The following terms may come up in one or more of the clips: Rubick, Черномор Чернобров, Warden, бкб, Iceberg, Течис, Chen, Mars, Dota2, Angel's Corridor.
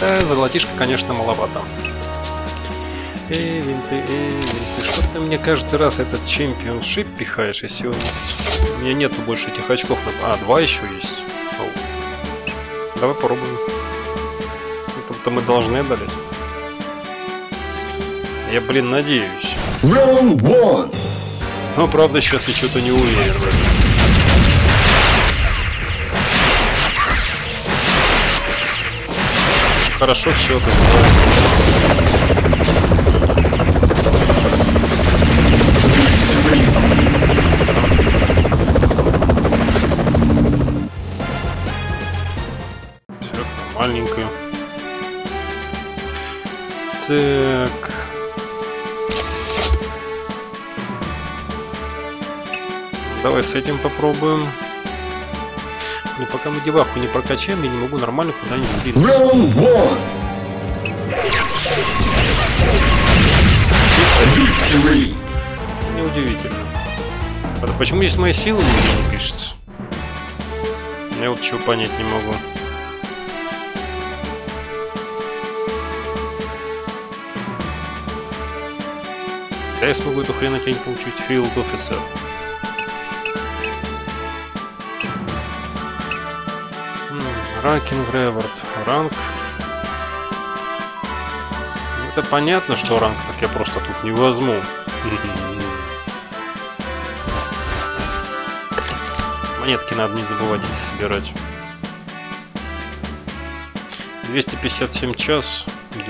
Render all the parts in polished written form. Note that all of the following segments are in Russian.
Хотя золотишко, конечно, маловато. Эй, винты, что ты мне каждый раз этот чемпионшип пихаешь, если у меня нету больше этих очков. А, два еще есть. Оу. Давай попробуем. Это мы должны одолеть. Я, блин, надеюсь. Round one. Но правда сейчас я что-то не уверен. Хорошо, все это все маленькое. Так. Давай с этим попробуем. Но пока мы деваху не прокачаем, я не могу нормально куда-нибудь двинуть. Неудивительно. Почему здесь мои силы не пишется? Я вот чего понять не могу. Да я смогу эту хрена тень получить. Field Officer. Ranking Reward. Ранг. Это понятно, что ранг так я просто тут не возьму. Монетки надо не забывать собирать. 257 час,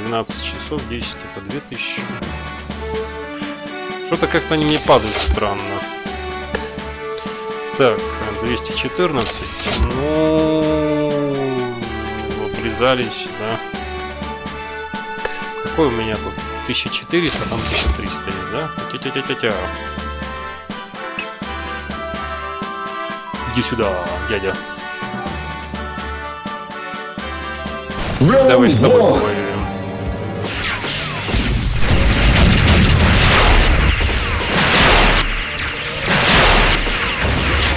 12 часов, 10 по 2000. Что-то как-то они мне падают странно. Так, 214. Ну, обрезались, да. Какой у меня тут? 1400, а там 1300 есть, да? Тя-тя-тя-тя-тя. Иди сюда, дядя. Давай с тобой поговорим.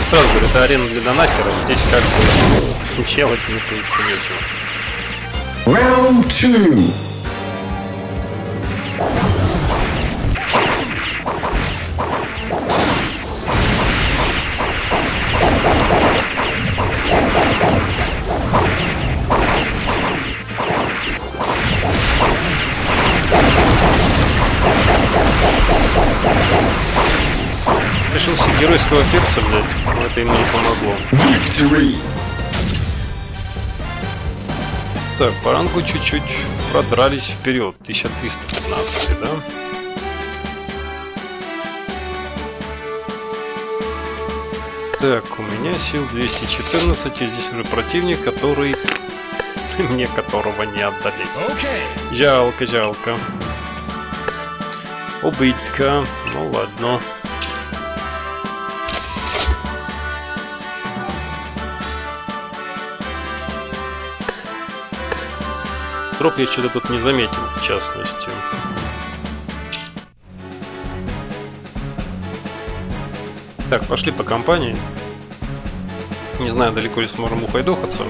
Сразу говорю, это арена для донатеров. Здесь как бы ничего не происходит. Геройского перца, блядь, но это ему не помогло. Victory! Так, по рангу чуть-чуть продрались вперед. 1315, да? Так, у меня сил 214, и здесь уже противник, который... мне которого не отдали. Okay. Жалко, жалко. Убытка. Ну ладно. Дроп я что-то тут не заметил, в частности. Так, пошли по компании. Не знаю, далеко ли сможем ухайдохаться.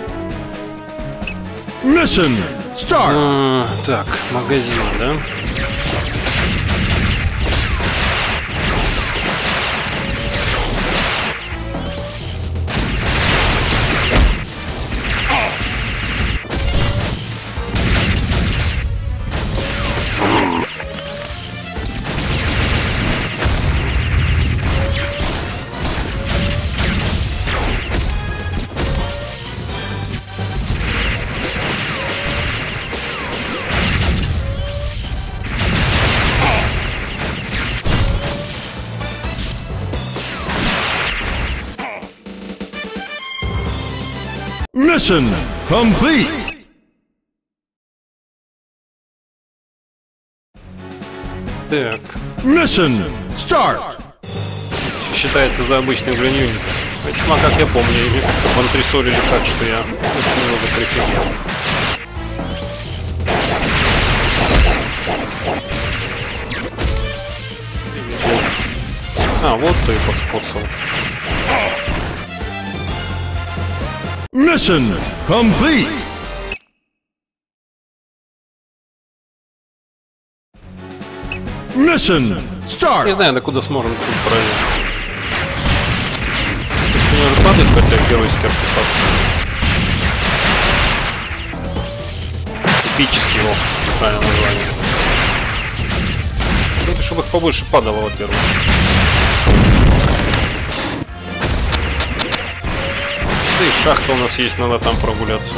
Mission start. Так, магазин, да? Mission complete. Так. Mission start. Считается за обычный гранью. Весьма, как я помню, в антресоле или так, что я очень много прикрепил. А, вот ты подспособил. Mission complete. Ignition! Start! Не знаю, докуда сможем тут пролезть. Если не уже падает, хотя геройский артефакт. Типический его, правильно название. Только чтобы их побольше падало, во-первых. Да и шахта у нас есть, надо там прогуляться.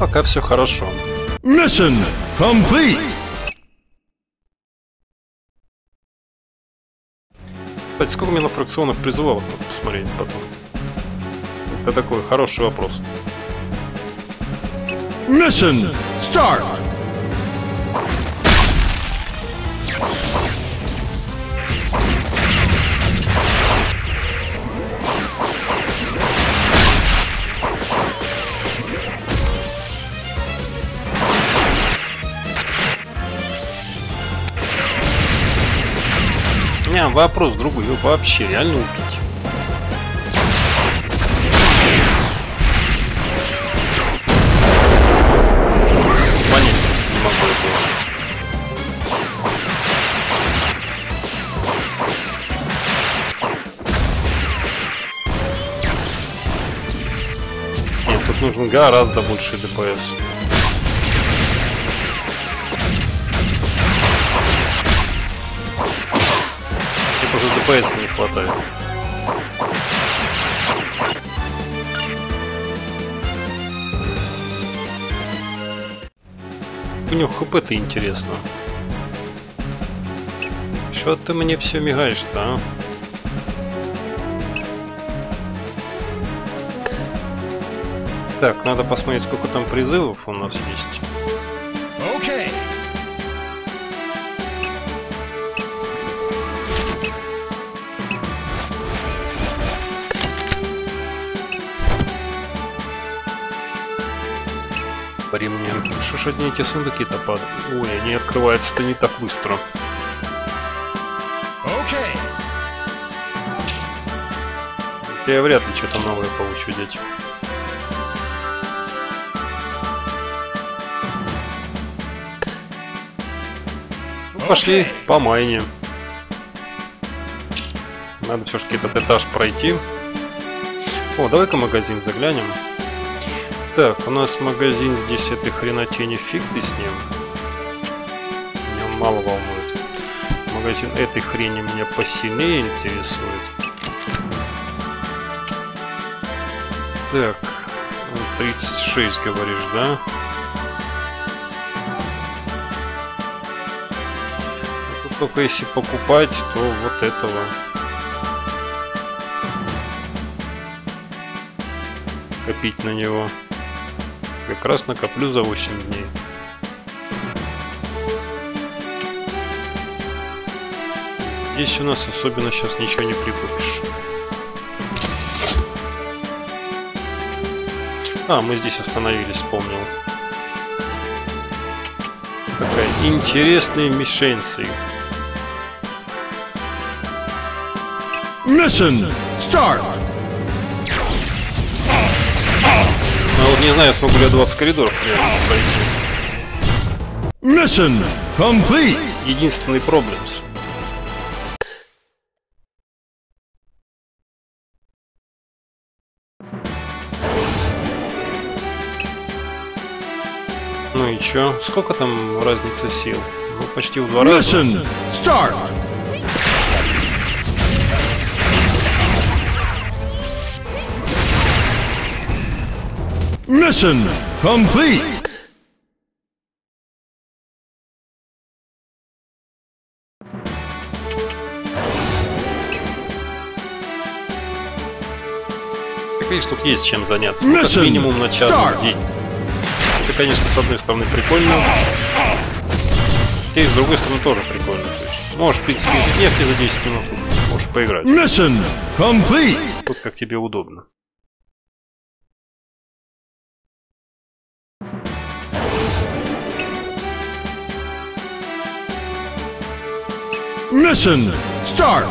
Пока все хорошо. Mission complete. Кстати, сколько у меня на фракционных призывов, надо посмотреть потом. Это такой хороший вопрос. Mission start. Вопрос другой, его вообще реально убить. Понятно, не могу этого. Нет, тут нужно гораздо больше ДПС. ДПС не хватает. У него хп-то интересно. Чё ты мне все мигаешь-то, а? Так, надо посмотреть, сколько там призывов у нас есть. Мне. Что ж одни эти сундуки-то падают? Ой, они открываются-то не так быстро. Okay. Я вряд ли что-то новое получу, дети. Ну, пошли по майне. Надо все-таки этот этаж пройти. О, давай-ка в магазин заглянем. Так, у нас магазин здесь этой хренотени, фиг ты с ним. Меня мало волнует. Магазин этой хрени меня посильнее интересует. Так, 36 говоришь, да? Тут только если покупать, то вот этого. Копить на него. Как раз накоплю за 8 дней. Здесь у нас особенно сейчас ничего не прикупишь. А, мы здесь остановились, вспомнил. Такая интересная мишенция. Mission start. Не знаю, смогу ли я 20 коридоров пройти. Mission complete. Единственный проблем. Ну и чё? Сколько там разница сил? Ну, почти в 2 раза. Mission start. Mission complete. Так, видишь, тут есть чем заняться. Ну, как минимум на час в день. Это, конечно, с одной стороны прикольно. И с другой стороны тоже прикольно. То есть, можешь, в принципе, из нефти за 10 минут можешь поиграть. Mission complete. Тут как тебе удобно. Mission start!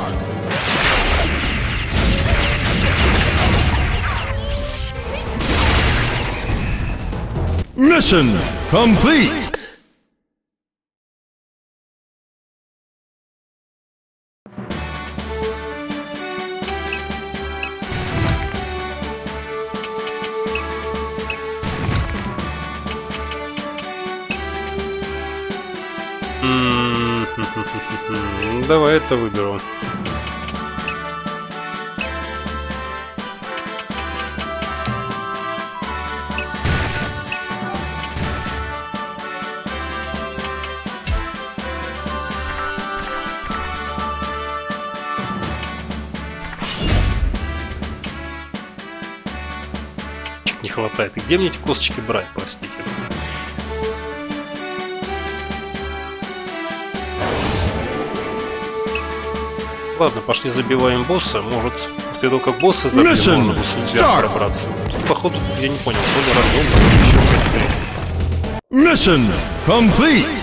Mission complete! Давай это выберу. Не хватает. И где мне эти косточки брать, простите? Ладно, пошли забиваем босса, может, после того, как босса забьем, можно будет пробраться. Тут, походу, я не понял, то ли рандомно, еще Mission complete!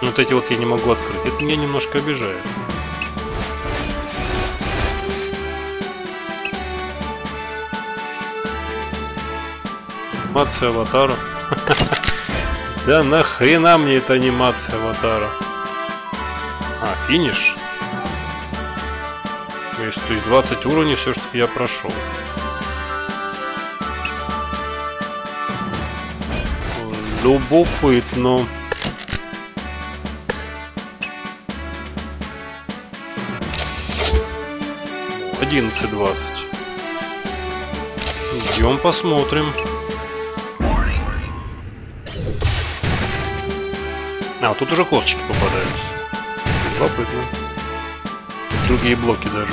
Вот эти вот я не могу открыть, это меня немножко обижает. Анимация аватара. Да нахрена мне эта анимация аватара? А, финиш? То есть 20 уровней все-таки я прошел. Любопытно. Но 11-20. Идем посмотрим. А, тут уже косточки попадают. Любопытно. Другие блоки даже.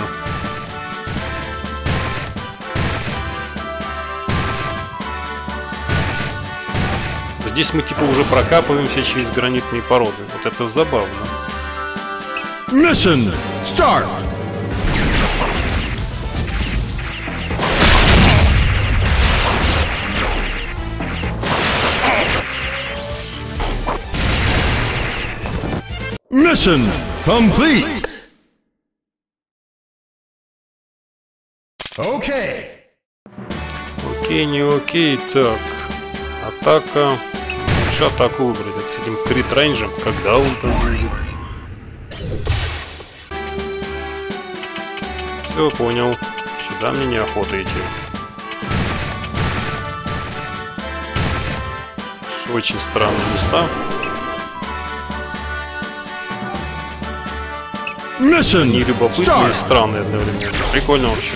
Здесь мы типа уже прокапываемся через гранитные породы. Вот это забавно. Mission start! Mission complete! Окей! Окей, не окей, так. Атака. Лучше атаку выбрать. С этим крит рейнджем, когда он там будет? Все, понял. Сюда мне неохота идти. Очень странные места. Не любопытные и странные одновременно. Прикольно вообще.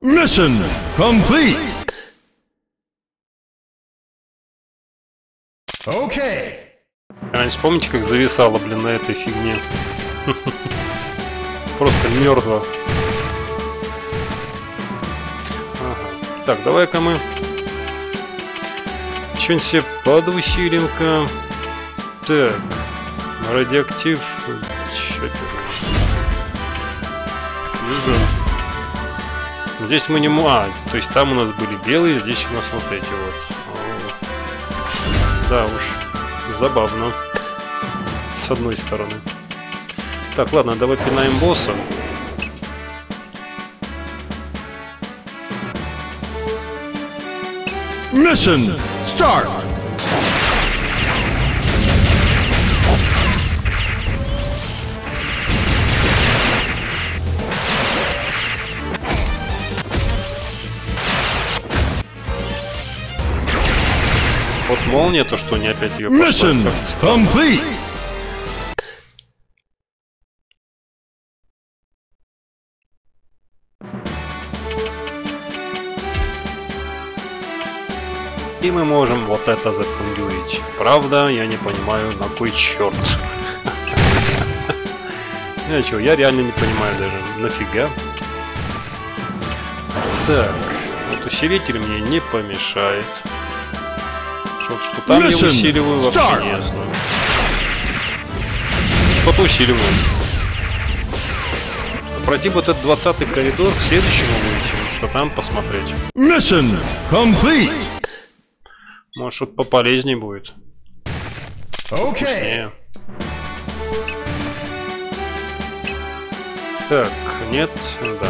Mission complete. Окей. А не вспомните, как зависало, блин, на этой фигне. Просто мертво. Так, давай-ка мы что-нибудь себе подусилим-ка. Так, радиоактив. Здесь мы не то есть там у нас были белые, здесь у нас вот эти вот. Да уж, забавно. С одной стороны. Так, ладно, давай пинаем босса. Mission start! Вот молния, то что не опять ее пошла. Mission complete! И мы можем вот это закондюрить. Правда, я не понимаю, на кой черт. Я чего, я реально не понимаю даже. Нафига? Так, вот усилитель мне не помешает. слышал, что там я усиливаю вообще не ясно. Что-то усиливаю. Пройти вот этот 20-й коридор к следующему выйти, что там посмотреть. Mission complete. Может, что-то пополезнее будет. Окей. Так, нет, да.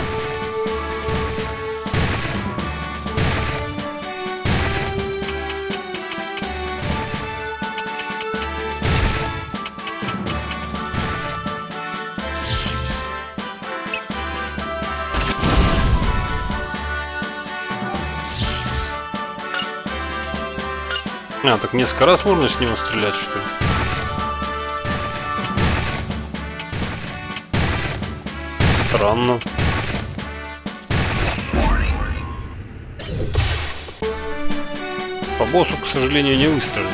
А, так несколько раз можно с него стрелять, что ли? Странно. По боссу, к сожалению, не выстрелил,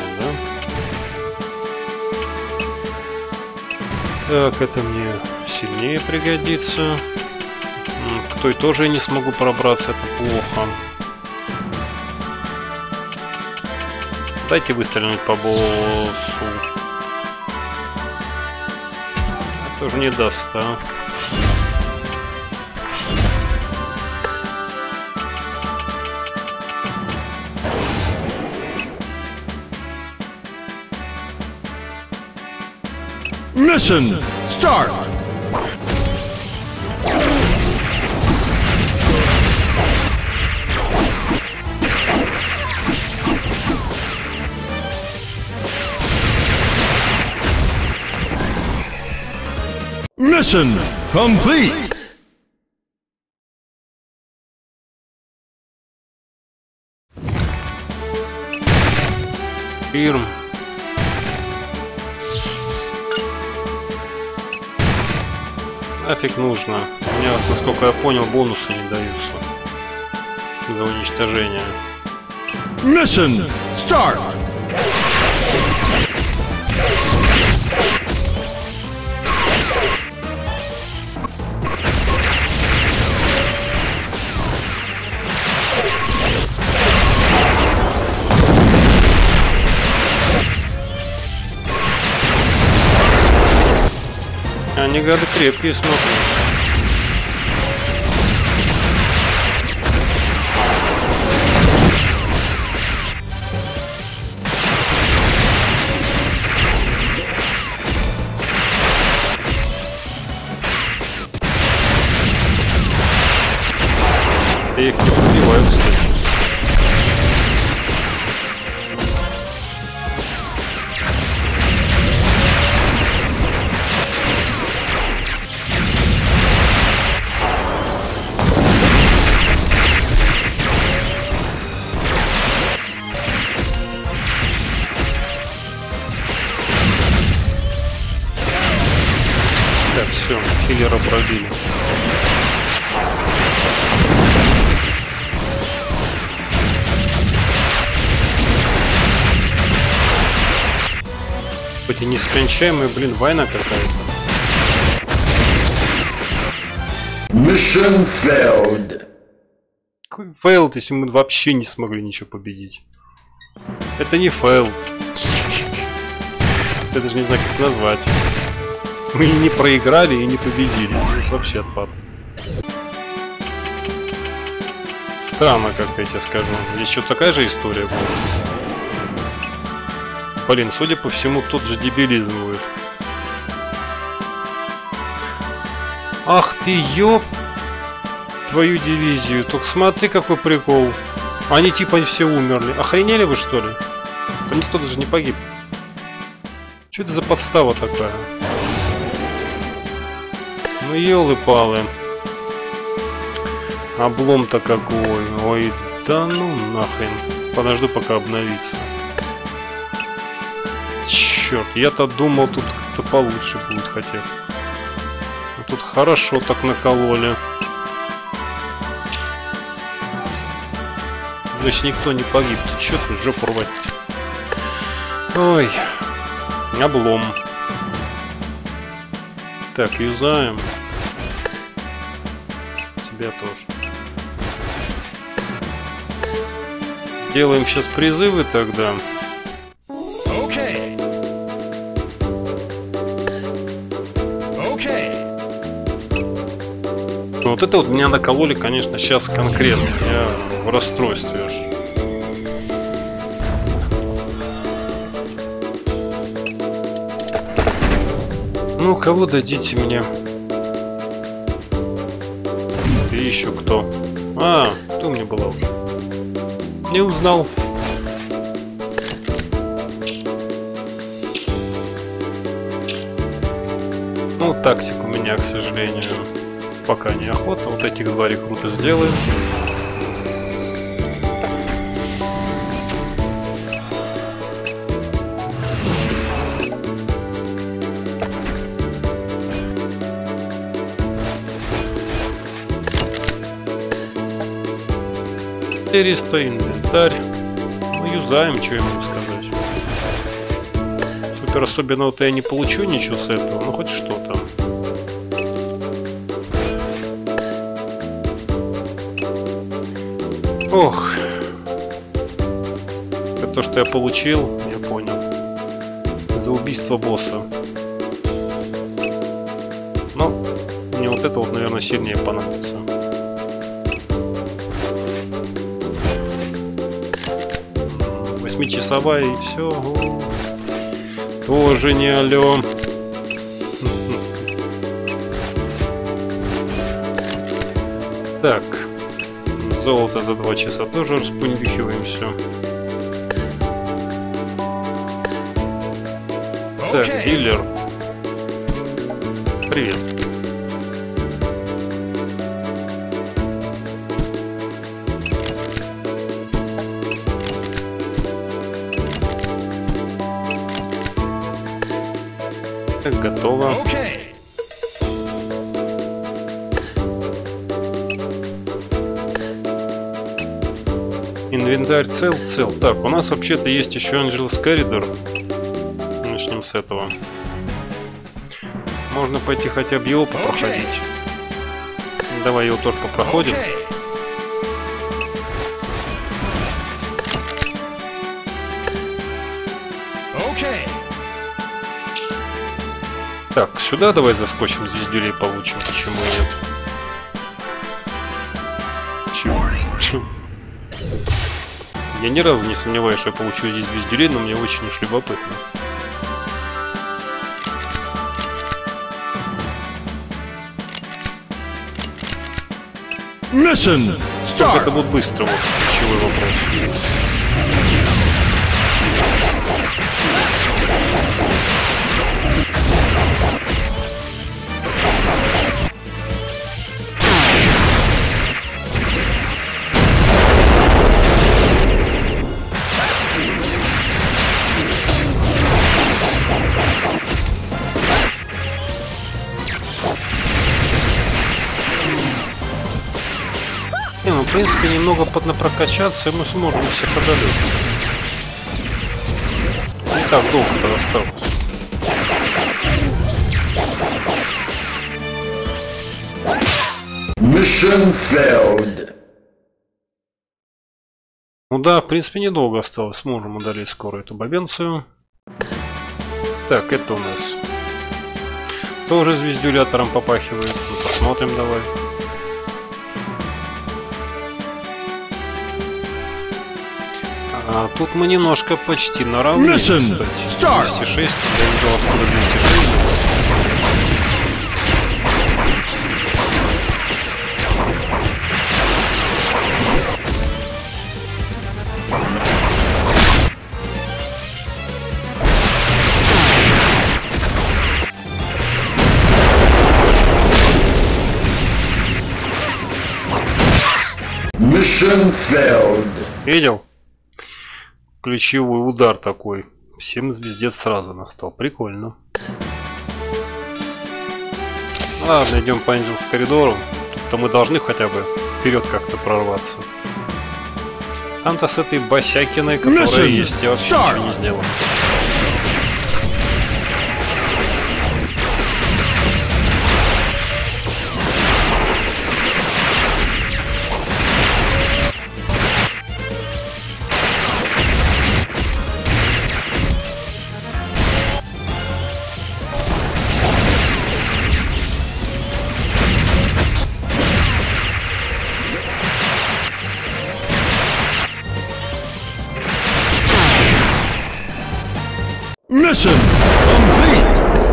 да? Так, это мне сильнее пригодится. К той тоже я не смогу пробраться, это плохо. Дайте выстрелить по боссу. Это тоже не даст, а? Mission start. Mission complete. Фирм. Нафиг нужно. У меня, насколько я понял, бонусы не даются за уничтожение. Mission start. Они, гады, крепкие, смотрят. Я их не убиваю, кстати. Киллера пробили. Хоть и нескончаемая, блин, война какая-то. Mission failed. Какой failed, если мы вообще не смогли ничего победить? Это не failed. Я даже не знаю, как назвать. Мы не проиграли и не победили. Вообще отпад. Странно, как я тебе скажу. Здесь что, такая же история была? Блин, судя по всему, тот же дебилизм будет. Ах ты, ёп! Твою дивизию. Только смотри, какой прикол. Они типа все умерли. Охренели вы, что ли? Там никто даже не погиб. Что это за подстава такая? Ну елы-палы. Облом-то какой. Ой, да ну нахрен. Подожду, пока обновится. Черт, я-то думал, тут как-то получше будет хотя бы. Но тут хорошо так накололи. Значит, никто не погиб. Ты чё тут жопу рвать? Ой. Облом. Так, юзаем. Тебя тоже. Делаем сейчас призывы тогда. вот это вот меня накололи, конечно, сейчас конкретно. Я в расстройстве уж. Ну, кого дадите мне? Ты еще кто? А, ты у меня была уже. Не узнал. Ну, тактик у меня, к сожалению, пока неохота. Вот этих два рекрута сделаем. Инвентарь. Ну, юзаем, что я могу сказать. Супер особенного-то я не получу ничего с этого, но хоть что-то. Ох. Это то, что я получил, я понял. За убийство босса. Но мне вот это вот, наверное, сильнее понадобится. Часовая и все тоже не алё. Так, золото за 2 часа тоже распунюхиваем все. Так, дилер, привет. Готово. Okay. Инвентарь цел. Так, у нас вообще-то есть еще Angel's Corridor. Начнем с этого. Можно пойти хотя бы его попроходить. Okay. Давай его тоже попроходим. Okay. Так, сюда давай заскочим, здесь дюлей получим, почему нет? Чего? Я ни разу не сомневаюсь, что я получу здесь дюлей, но мне очень уж любопытно. Mission Start. Это будет быстро, вот ключевой вопрос. В принципе, немного поднапрокачаться, и мы сможем всех одолеть. Не так долго-то осталось. Mission failed. Ну да, в принципе, недолго осталось. Сможем удалить скоро эту бабенцию. Так, это у нас тоже звездюлятором попахивает. Ну, посмотрим, давай. А тут мы немножко почти наравне. 206, я не видел, откуда 206. Mission failed. Видел? Ключевой удар такой. Всем звездец сразу настал. Прикольно. Ладно, идем по Angel's Corridor. Тут-то мы должны хотя бы вперед как-то прорваться. Там-то с этой босякиной, которая есть, я вообще ничего не сделал. Mission complete!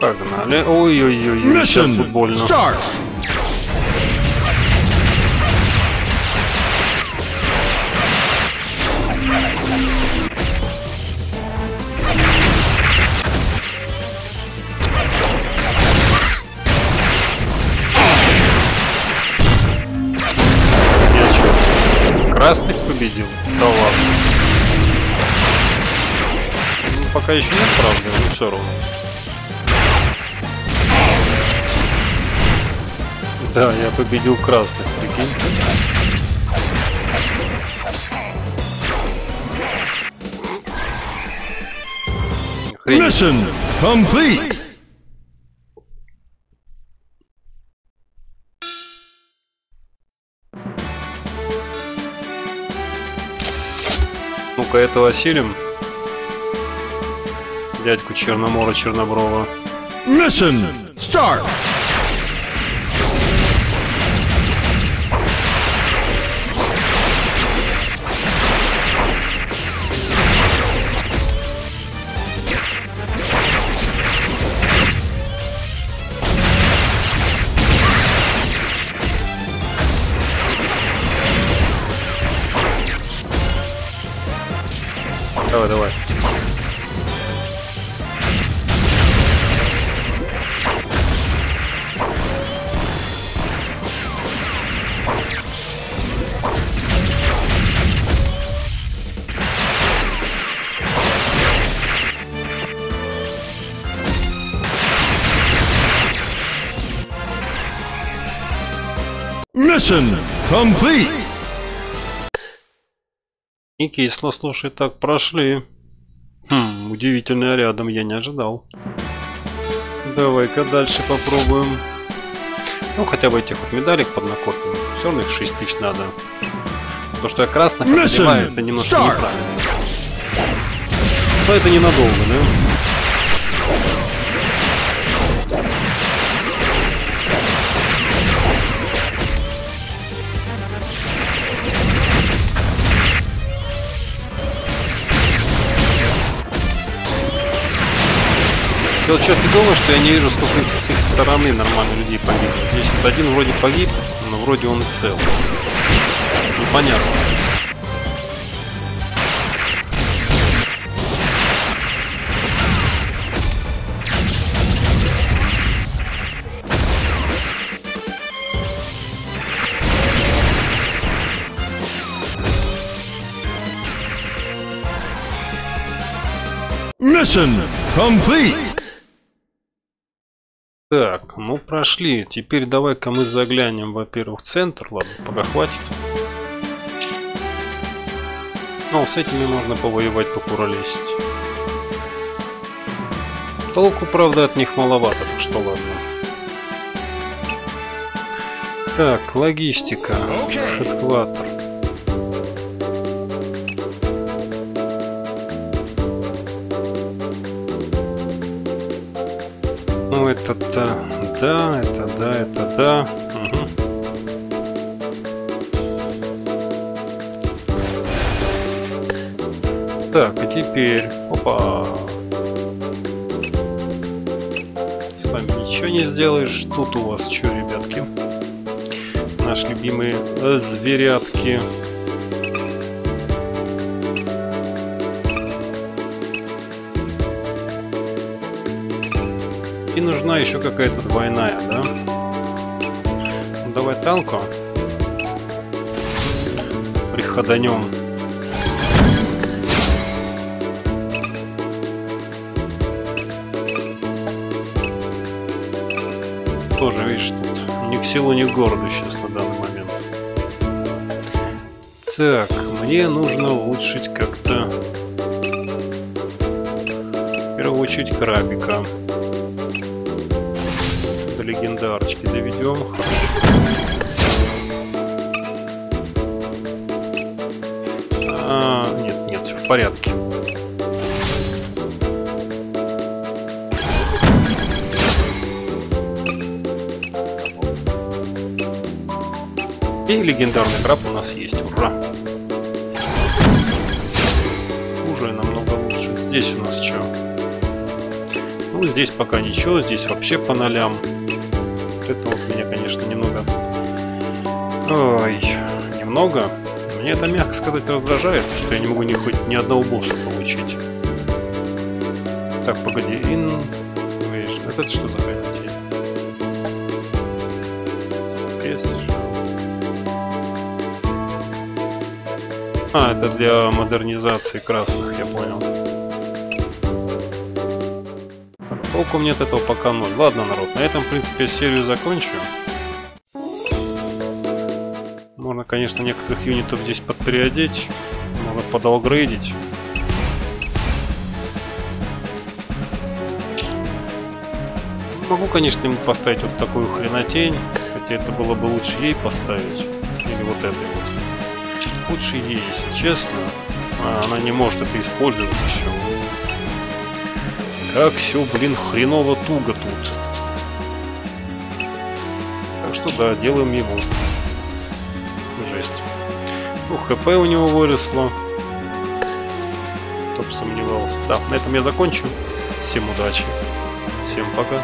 Погнали. Ой-ой-ой, сейчас тут больно. Start. Красных победил? Да ладно. Ну, пока еще нет, правда, но все равно. Да, я победил красных, прикинь. Mission complete. Ну-ка, этого осилим. Дядьку Черномора Черноброва. Mission start. Давай, давай. Mission complete. И кейсно, слушай, так прошли. Хм, удивительно, рядом я не ожидал. Давай-ка дальше попробуем. Ну, хотя бы этих вот медалек поднакопим. Все равно их 6 тысяч надо. Потому что я красных понимаю, это немножко неправильно. Но это ненадолго, да? Я вот сейчас и думаю, что я не вижу, сколько с их стороны нормально людей погибло. Здесь вот один вроде погиб, но вроде он цел. Непонятно. Mission complete. Так, ну прошли. Теперь давай-ка мы заглянем, во-первых, в центр. Ладно, пока хватит. Ну, с этими можно повоевать, покуролесить. Толку, правда, от них маловато, так что ладно. Так, логистика. Экскаватор. Это да. Угу. Так, а теперь, опа. С вами ничего не сделаешь. Тут у вас что, ребятки? Наши любимые зверятки. И нужна еще какая-то двойная, да? Ну, давай танку приходанем. Тоже, видишь, тут ни к селу, ни к городу сейчас на данный момент. Так, мне нужно улучшить как-то в первую очередь крабика. Легендарочки доведем. А, нет, все в порядке. И легендарный краб у нас есть. Ура! Уже намного лучше. Здесь у нас что? Ну, здесь пока ничего. Здесь вообще по нолям. Вот это вот меня, конечно, немного... Ой, немного. Мне это, мягко сказать, раздражает, что я не могу хоть ни одного босса получить. Так, погоди. Это что такое? А, это для модернизации красных, я понял. Толку мне от этого пока ноль. Ладно, народ, на этом, в принципе, серию закончу. Можно, конечно, некоторых юнитов здесь подпереодеть. Можно подалгрейдить. Могу, конечно, ему поставить вот такую хренотень. Хотя это было бы лучше ей поставить. Или вот этой вот. Лучше ей, если честно, она не может это использовать еще. Как все, блин, хреново туго тут. Так что да, делаем его. Жесть. Ну, хп у него выросло. Кто бы сомневался. Да, на этом я закончу. Всем удачи. Всем пока.